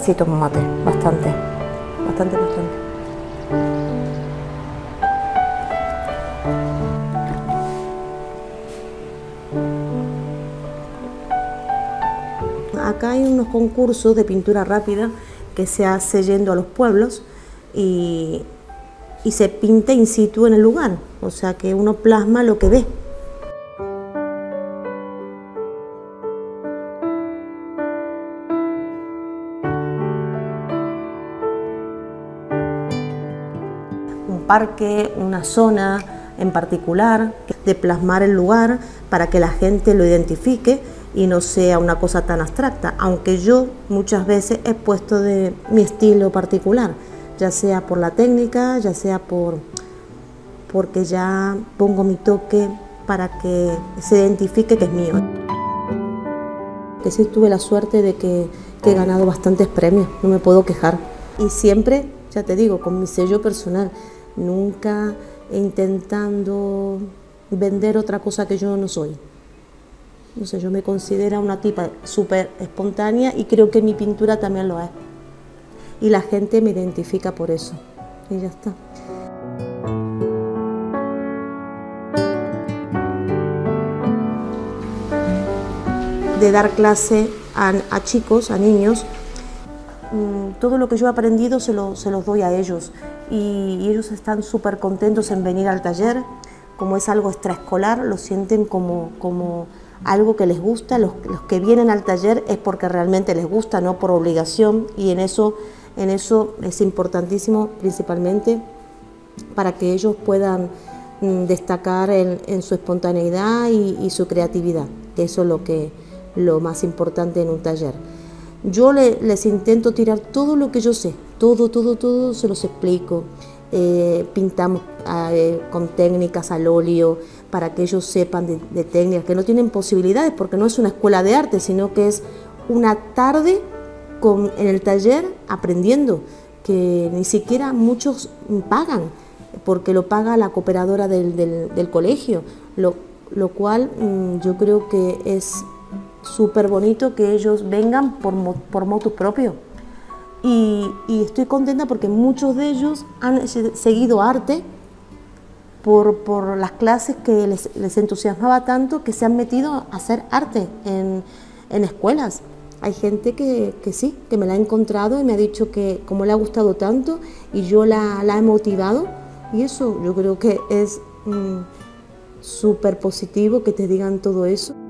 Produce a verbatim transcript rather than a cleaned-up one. Sí, tomo mate, bastante, bastante, bastante. Acá hay unos concursos de pintura rápida que se hace yendo a los pueblos y, y se pinta in situ en el lugar, o sea que uno plasma lo que ve. Parque, una zona en particular, de plasmar el lugar para que la gente lo identifique y no sea una cosa tan abstracta, aunque yo muchas veces he puesto de mi estilo particular, ya sea por la técnica, ya sea por porque ya pongo mi toque para que se identifique que es mío. Que sí tuve la suerte de que, que he ganado bastantes premios, no me puedo quejar. Y siempre, ya te digo, con mi sello personal. Nunca intentando vender otra cosa que yo no soy. No sé, yo me considero una tipa súper espontánea y creo que mi pintura también lo es. Y la gente me identifica por eso. Y ya está. De dar clase a, a chicos, a niños, todo lo que yo he aprendido se, lo, se los doy a ellos y, y ellos están súper contentos en venir al taller. Como es algo extraescolar, lo sienten como, como algo que les gusta. Los, los que vienen al taller es porque realmente les gusta, no por obligación, y en eso, en eso es importantísimo, principalmente para que ellos puedan destacar en, en su espontaneidad y, y su creatividad, que eso es lo, que, lo más importante en un taller. Yo le, les intento tirar todo lo que yo sé, todo, todo, todo se los explico. Eh, pintamos eh, con técnicas al óleo para que ellos sepan de, de técnicas, que no tienen posibilidades porque no es una escuela de arte, sino que es una tarde con, en el taller aprendiendo, que ni siquiera muchos pagan, porque lo paga la cooperadora del, del, del colegio, lo, lo cual mmm, yo creo que es súper bonito que ellos vengan por, por motus propio. Y, y estoy contenta porque muchos de ellos han seguido arte por, por las clases que les, les entusiasmaba tanto, que se han metido a hacer arte en, en escuelas. Hay gente que, que sí, que me la ha encontrado y me ha dicho que como le ha gustado tanto y yo la, la he motivado, y eso yo creo que es mm, súper positivo que te digan todo eso.